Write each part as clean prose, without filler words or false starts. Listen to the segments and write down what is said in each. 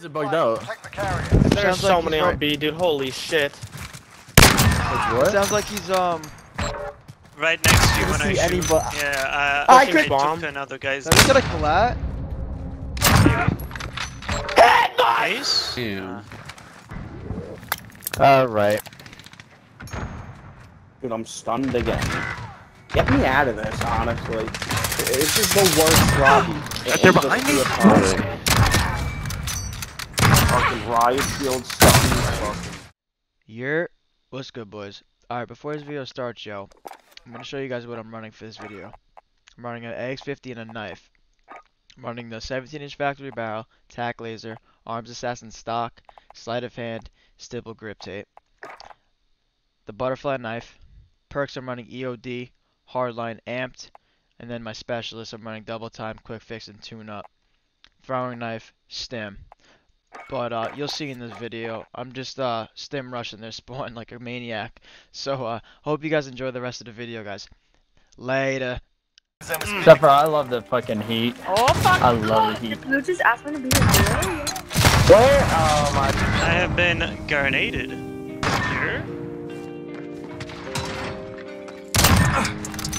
Is it bugged out? There's so many on B, dude. Holy shit. What? Sounds like he's right next to you when I shoot. Yeah, I think I took to another guy's. He's got a collat. Nice. Yeah. Alright. Dude, I'm stunned again. Get me out of this, honestly. This is the worst lobby. They're behind me. Fucking riot shield stuff. What's good, boys? Alright, before this video starts, yo, I'm gonna show you guys what I'm running for this video. I'm running an AX50 and a knife. I'm running the 17-inch factory barrel, tack laser, arms assassin stock, sleight of hand, stipple grip tape, the butterfly knife, perks I'm running EOD, hardline amped, and then my specialist I'm running double time, quick fix, and tune up. Throwing knife, stim. But you'll see in this video, I'm just stim rushing their spawn like a maniac. So hope you guys enjoy the rest of the video, guys. Later. Except for I love the fucking heat. Oh fuck! I love the heat. Blue just asked me to be a hero. Where? Oh my! I have been garnated. Here.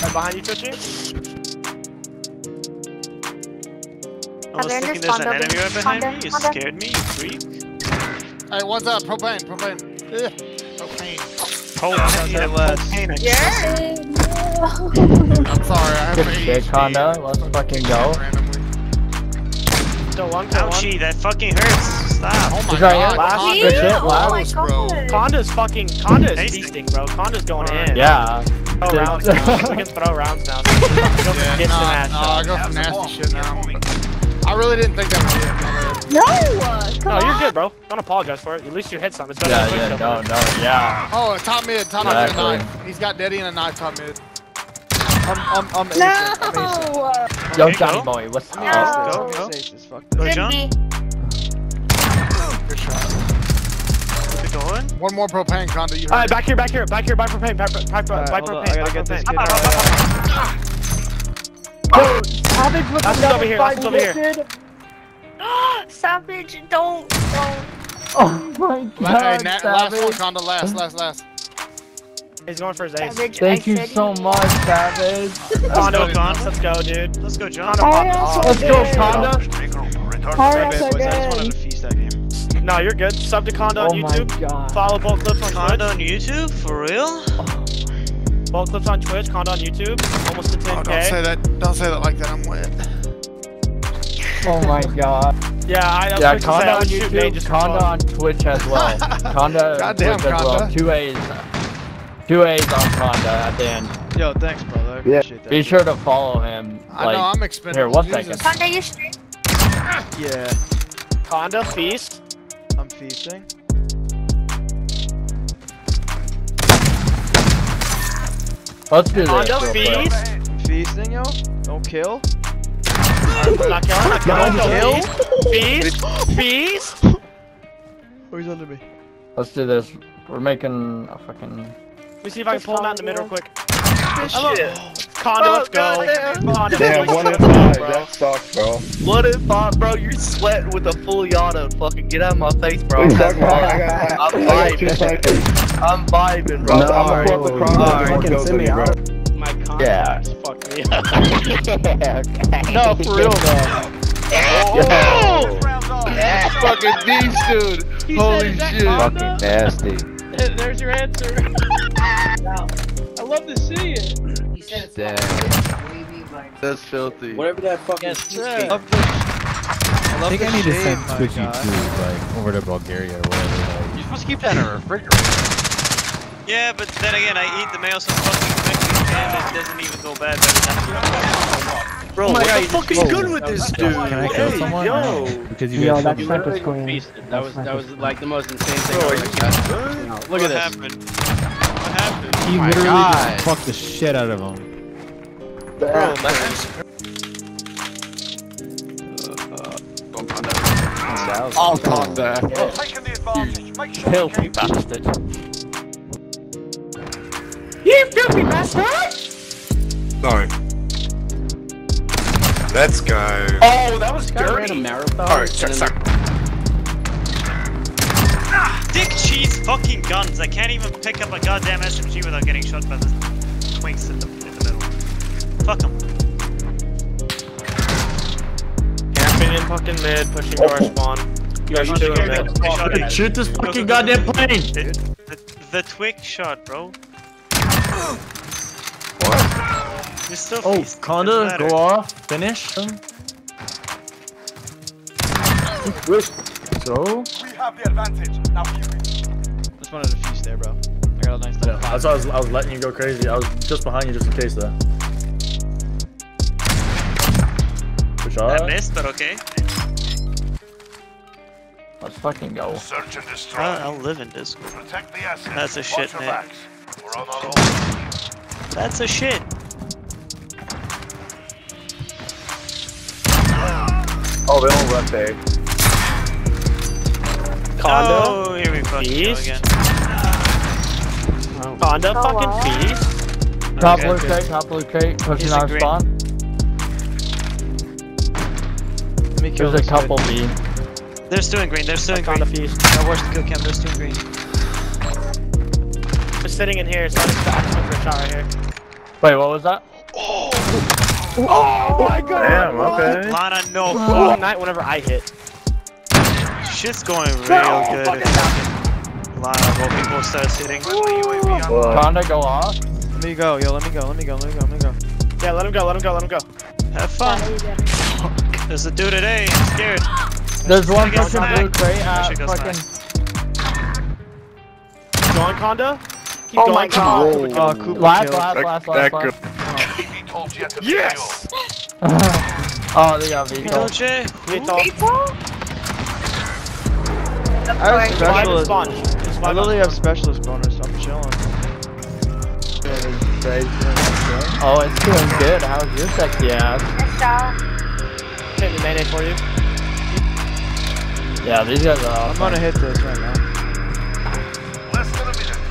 Right behind you, Twitchy. I was thinking there's an enemy right behind me. You scared me, you freak. Hey, what's up? Propane. Yeah. I'm sorry, I have to eat. Conda, let's fucking go. Ouchie, that fucking hurts. Stop. Oh my god. Last bro. Conda's fucking, Conda's feasting, bro. Conda's going in. Yeah. Throw rounds now. We can throw rounds now. Nah, go for nasty shit now. I really didn't think that was it. No, you're good, bro. Don't apologize for it. At least you hit something. It's better than quick shot. Yeah. Oh, top mid. Top mid and a knife. He's got Daddy and a knife top mid. I'm no. I'm yo, Johnny boy, what's up? Go, go, John. Good shot. What's it going? One more propane, Conda. You heard Alright, back here. Buy propane, buy propane. Dude, Savage with the level 5 lifted. Savage, don't. Oh my god, Savage. Last one, Conda, last. He's going for his ace. Savage, thank you so much, Savage. Conda, let's go, dude. Let's go, John. Let's go, Conda. I just wanted to feast that game. No, you're good. Sub to Conda on YouTube. Follow both clips on Conda on YouTube, for real? Ball clips on Twitch, Conda on YouTube, almost to 10k. Oh, don't say that like that, I'm wet. Oh my god. Yeah, Conda on YouTube, Conda on Twitch as well. Conda on Twitch as well. Two A's on Conda at the end. Yo, thanks, brother. I appreciate that. Be sure to follow him. I know, I'm expensive. Here, one second. Conda, you stream? Yeah. Conda, feast. I'm feasting. Let's do this. Conda, feast. Feasting, yo. Don't kill. Don't kill. Feast. Oh, he's under me. Let's do this. We're making a fucking... Let me see if I can pull him out in the middle real quick. Conda, let's go. Conda, damn, 1 in 5. That sucks, bro. 1 in 5, bro. You're sweating with a full yada. Fucking get out of my face, bro. I'm vibing, bro. I'm gonna flip the cross. My contacts fucked me up. No, for real, though. Oh! That's fucking deep, dude. Holy shit. Fucking nasty. There's your answer. I love to see it. He said it's damn. That's filthy. Whatever that fucking I think I need to send Twitchy to, like, over to Bulgaria or whatever. Let's keep that in a refrigerator. Yeah, but then again, I eat the mayo so fucking quickly, and it doesn't even go bad. Bro, oh my God, fucking good with this dude. Can I kill someone? Yo, because you guys that was like the most insane thing. Bro, look at this. What happened? He literally just fucked the shit out of him. Bro, I'll come there. Taking the advantage. Make sure filthy bastard. You filthy bastard! Sorry. Let's go. Oh, that was dirty. Alright, check. cheese fucking guns. I can't even pick up a goddamn SMG without getting shot by this twinks in the middle. Fuck them. Camping in fucking mid, pushing to our spawn. You guys shoot him mid. Shoot this fucking goddamn plane! The twig shot, bro. What? You're still feasting. Conda, go off, finish him. So? We have the advantage. Now just wanted to feast there, bro. I got a nice little fight. I was letting you go crazy. I was just behind you just in case though. Good shot. I missed, but okay. Let's fucking go. Search and destroy. I'll live in this. Protect the assets. That's a shit, man. We're on our own. That's a shit. Oh, they all run there. Conda. Oh, here we fucking feast. Go again. Oh. Conda fucking feast. Okay. Top blue crate, top blue crate. Pushing our spot. Let me kill. There's a couple B. They're still in green, they're still in green. I watched the kill cam, they're still in green. Just sitting in here, it's not just the action for a shot right here. Wait, what was that? Oh! Oh my god! Damn, okay. Lana, no fuck. Night whenever I hit. Shit's going real good. Lana, both people start sitting. Conda, go off. Let me go, yo, let me go. Yeah, let him go. Have fun. There's a dude today, I'm scared. There's one fucking blue crate at fucking... Going, Conda? Keep going, Conda. Oh, Cooper killed. Last. Yes! Oh, they got Vito. Vito? I have specialist. I literally have specialist bonus, so I'm chilling. Oh, it's doing good. How's your sexy ass? I saw. Hit the mayonnaise for you. Yeah, these guys are awesome. I'm gonna hit this right now. Less than a minute.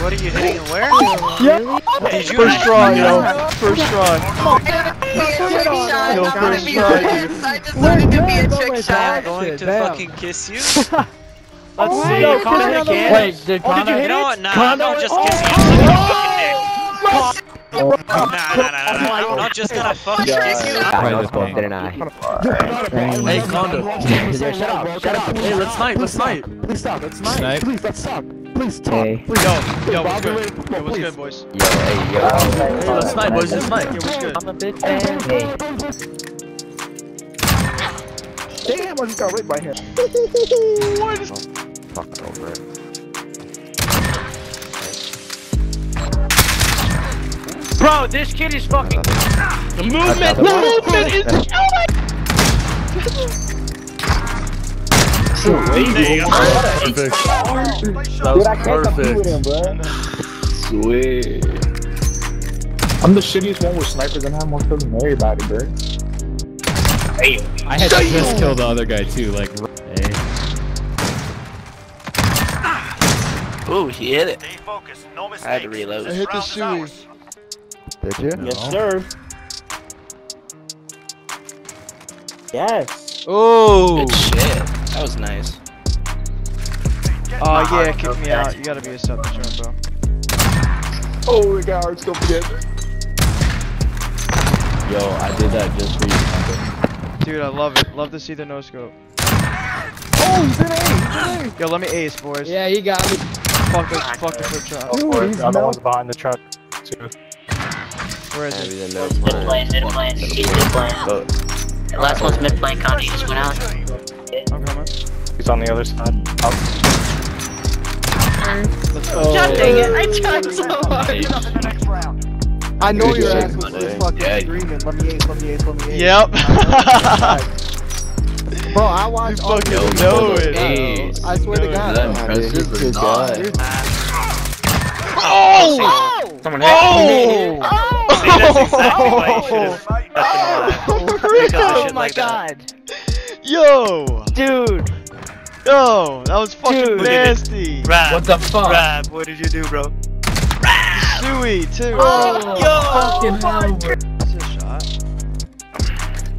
What are you hitting and where? Yeah. Did you first try, yo. First try. Yo, first try. I decided to be a trick shot. I'm going to fucking kiss you. Let's see. Yo, Conda again. Wait, did Conda hit it? You know what? Nah, don't just kiss me. Nah, I'm not just gonna fucking kiss you. I was both didn't I? Hey, Conda. Shut up. Hey, let's snipe. Please, let's stop. Please, talk. Hey. Please. Yo, what's good? Yo, what's good, boys? Yo, hey, yo. Hey, let's snipe, boys. Let's snipe. Yo, what's good? I'm a big fan. Hey. Damn, I just got raped by him. What? Fuck over it. Bro, this kid is fucking. The movement! The movement is. Oh my. Perfect. That was perfect. Sweet. I'm the shittiest one with snipers and I have more kills than everybody, bro. Hey, I had to just kill the other guy too, like. Hey. Ooh, he hit it. I had to reload. I hit the shoes. Did you? No. Yes, sir. Yes. Oh. Good shit. That was nice. Oh, yeah, kick me out. You gotta be a substitute, bro. Oh, we got our scope together. Yo, I did that just for you. Dude, I love it. Love to see the no scope. Oh, he's in A. Yo, let me ace, boys. Yeah, he got me. Fuck the quick shot. Oh, he's the other one's behind the truck, too. Where is it? Mid-plane. He's mid-plane. Last one's mid-plane, Conda, just went out. I'm coming. He's on the other side. Let's go. God dang it, I tried so hard. I know your ass was just fucking screaming, let me ace. Yep. Bro, I watched all the videos. You fucking know it. I swear to God. Is that impressive or not? Oh! Someone hit. Oh! See, that's exactly why you oh my god. Yo! Dude! Yo! That was fucking nasty! Rab, what the fuck? Rab, what did you do, bro? Rab! Suey, too! Oh, yo! Fucking hell! That's a shot.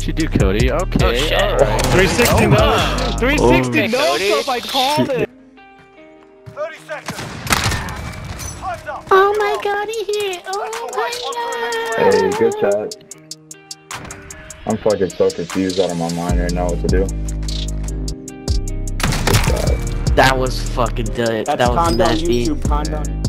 What you do, Cody? Okay. Oh, shit. All right. 360 no. 360 no, so if I called it. 30 seconds. Time's up. Oh my god, he hit. Oh my god. Hey, good shot. I'm fucking so confused out of my mind right now what to do. That was fucking good. That was nasty. That's Conda on YouTube, Conda.